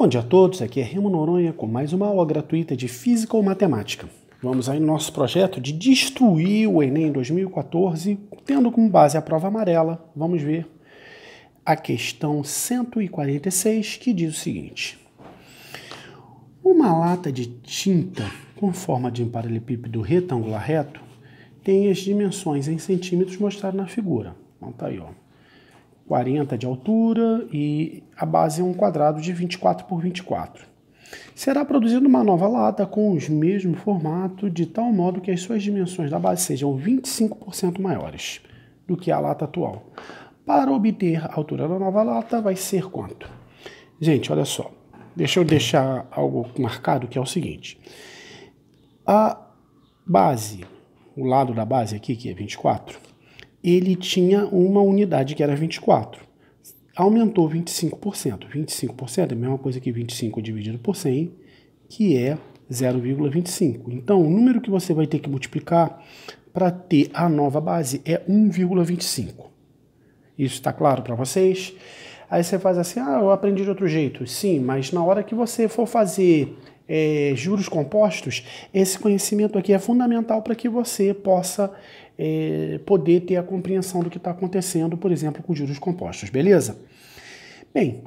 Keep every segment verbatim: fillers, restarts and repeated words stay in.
Bom dia a todos, aqui é Remo Noronha com mais uma aula gratuita de Física ou Matemática. Vamos aí no nosso projeto de destruir o Enem dois mil e quatorze, tendo como base a prova amarela. Vamos ver a questão cento e quarenta e seis, que diz o seguinte. Uma lata de tinta com forma de um paralelepípedo retangular reto tem as dimensões em centímetros mostradas na figura. Então tá aí, ó. quarenta de altura e a base é um quadrado de vinte e quatro por vinte e quatro. Será produzida uma nova lata com o mesmo formato, de tal modo que as suas dimensões da base sejam vinte e cinco por cento maiores do que a lata atual. Para obter a altura da nova lata, vai ser quanto? Gente, olha só. Deixa eu deixar algo marcado, que é o seguinte. A base, o lado da base aqui, que é vinte e quatro, ele tinha uma unidade que era vinte e quatro. Aumentou vinte e cinco por cento. vinte e cinco por cento é a mesma coisa que vinte e cinco dividido por cem, que é zero vírgula vinte e cinco. Então, o número que você vai ter que multiplicar para ter a nova base é um vírgula vinte e cinco. Isso está claro para vocês? Aí você faz assim, ah, eu aprendi de outro jeito. Sim, mas na hora que você for fazer é, juros compostos, esse conhecimento aqui é fundamental para que você possa... É, poder ter a compreensão do que está acontecendo, por exemplo, com juros compostos, beleza? Bem,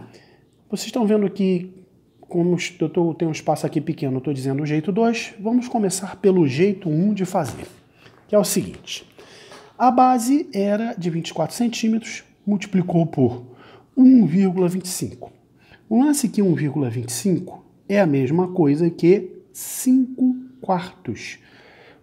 vocês estão vendo que, como eu tô, tenho um espaço aqui pequeno, eu estou dizendo o jeito dois, vamos começar pelo jeito um de fazer, que é o seguinte. A base era de vinte e quatro centímetros, multiplicou por um vírgula vinte e cinco. O lance que um vírgula vinte e cinco é a mesma coisa que cinco quartos.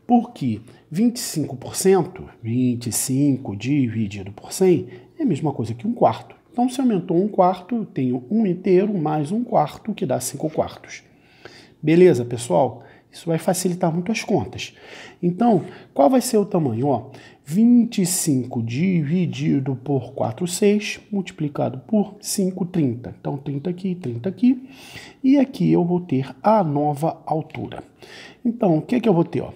Porque vinte e cinco por cento, vinte e cinco dividido por cem, é a mesma coisa que um quarto. Então, se aumentou um quarto, eu tenho um inteiro mais um quarto, que dá cinco quartos. Beleza, pessoal? Isso vai facilitar muito as contas. Então, qual vai ser o tamanho? Ó, vinte e cinco dividido por quatro, seis, multiplicado por cinco, trinta. Então, trinta aqui, trinta aqui. E aqui eu vou ter a nova altura. Então, o que é que eu vou ter, ó?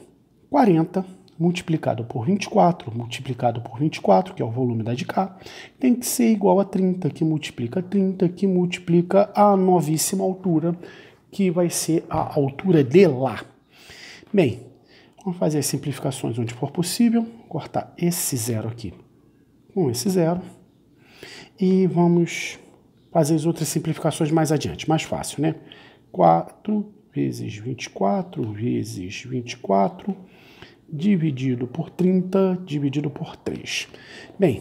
quarenta multiplicado por vinte e quatro, multiplicado por vinte e quatro, que é o volume da de cá, tem que ser igual a trinta, que multiplica trinta, que multiplica a novíssima altura, que vai ser a altura de lá. Bem, vamos fazer as simplificações onde for possível, cortar esse zero aqui com esse zero, e vamos fazer as outras simplificações mais adiante, mais fácil, né? quatro vezes vinte e quatro, vezes vinte e quatro, dividido por trinta, dividido por três. Bem,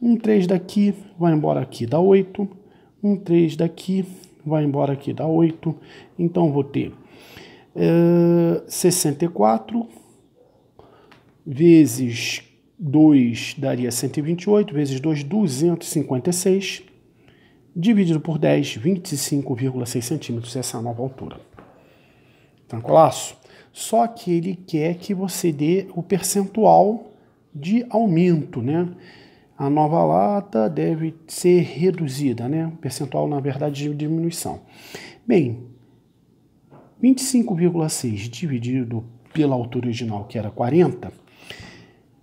um três daqui vai embora aqui, dá oito. Um três daqui vai embora aqui, dá oito. Então, vou ter é, sessenta e quatro vezes dois daria cento e vinte e oito, vezes dois, duzentos e cinquenta e seis. Dividido por dez, vinte e cinco vírgula seis centímetros, essa é a nova altura. Tranquilaço? Só que ele quer que você dê o percentual de aumento, né? A nova lata deve ser reduzida, né? O percentual, na verdade, de diminuição. Bem, vinte e cinco vírgula seis dividido pela altura original, que era quarenta,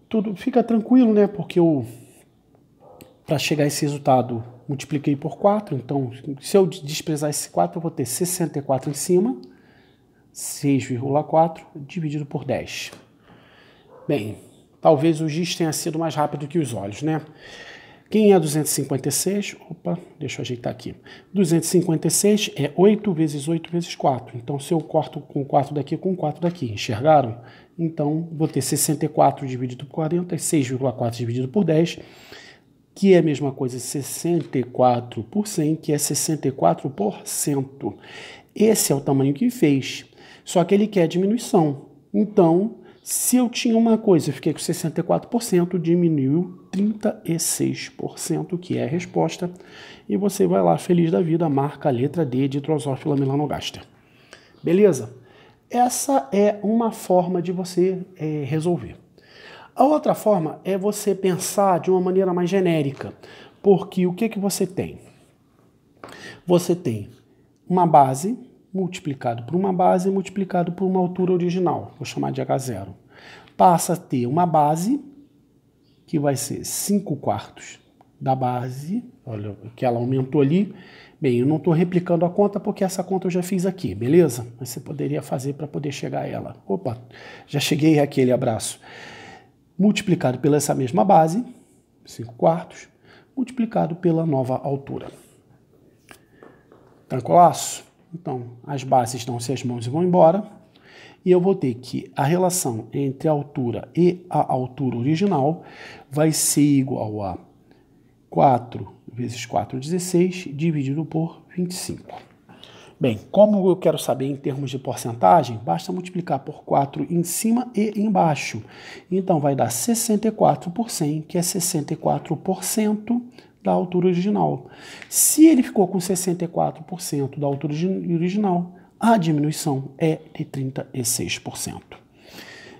tudo fica tranquilo, né? Porque eu, para chegar a esse resultado, multipliquei por quatro, então, se eu desprezar esse quatro, eu vou ter sessenta e quatro em cima, seis vírgula quatro dividido por dez. Bem, talvez o giz tenha sido mais rápido que os olhos, né? Quem é duzentos e cinquenta e seis? Opa, deixa eu ajeitar aqui. duzentos e cinquenta e seis é oito vezes oito vezes quatro. Então, se eu corto com quatro daqui com quatro daqui, enxergaram? Então, vou ter sessenta e quatro dividido por quarenta, seis vírgula quatro dividido por dez, que é a mesma coisa, sessenta e quatro por cem, que é sessenta e quatro por cento. Esse é o tamanho que fez, só que ele quer diminuição. Então, se eu tinha uma coisa, eu fiquei com sessenta e quatro por cento, diminuiu trinta e seis por cento, que é a resposta, e você vai lá, feliz da vida, marca a letra D de Drosófila Melanogaster. Beleza? Essa é uma forma de você é, resolver. A outra forma é você pensar de uma maneira mais genérica, porque o que, que você tem? Você tem uma base multiplicado por uma base multiplicado por uma altura original, vou chamar de agá zero. Passa a ter uma base, que vai ser cinco quartos da base, olha que ela aumentou ali, Bem, eu não estou replicando a conta porque essa conta eu já fiz aqui, beleza? Mas você poderia fazer para poder chegar a ela. Opa, já cheguei àquele abraço. Multiplicado pela essa mesma base, cinco quartos, multiplicado pela nova altura. Tranquilaço? Então, as bases dão-se as mãos e vão embora. E eu vou ter que a relação entre a altura e a altura original vai ser igual a quatro vezes quatro, dezesseis, dividido por vinte e cinco. Bem, como eu quero saber em termos de porcentagem, basta multiplicar por quatro em cima e embaixo. Então, vai dar sessenta e quatro por cem, que é sessenta e quatro por cento da altura original. Se ele ficou com sessenta e quatro por cento da altura original, a diminuição é de trinta e seis por cento.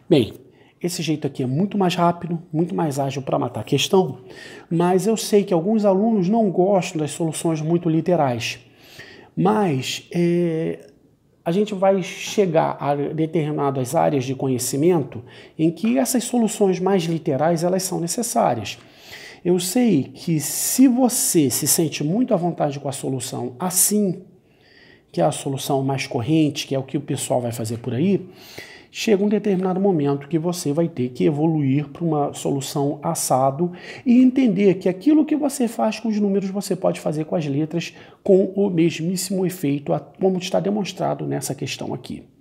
Bem, esse jeito aqui é muito mais rápido, muito mais ágil para matar a questão, mas eu sei que alguns alunos não gostam das soluções muito literais. Mas é, a gente vai chegar a determinadas áreas de conhecimento em que essas soluções mais literais elas são necessárias. Eu sei que se você se sente muito à vontade com a solução assim, que é a solução mais corrente, que é o que o pessoal vai fazer por aí, chega um determinado momento que você vai ter que evoluir para uma solução assado e entender que aquilo que você faz com os números, você pode fazer com as letras com o mesmíssimo efeito, como está demonstrado nessa questão aqui.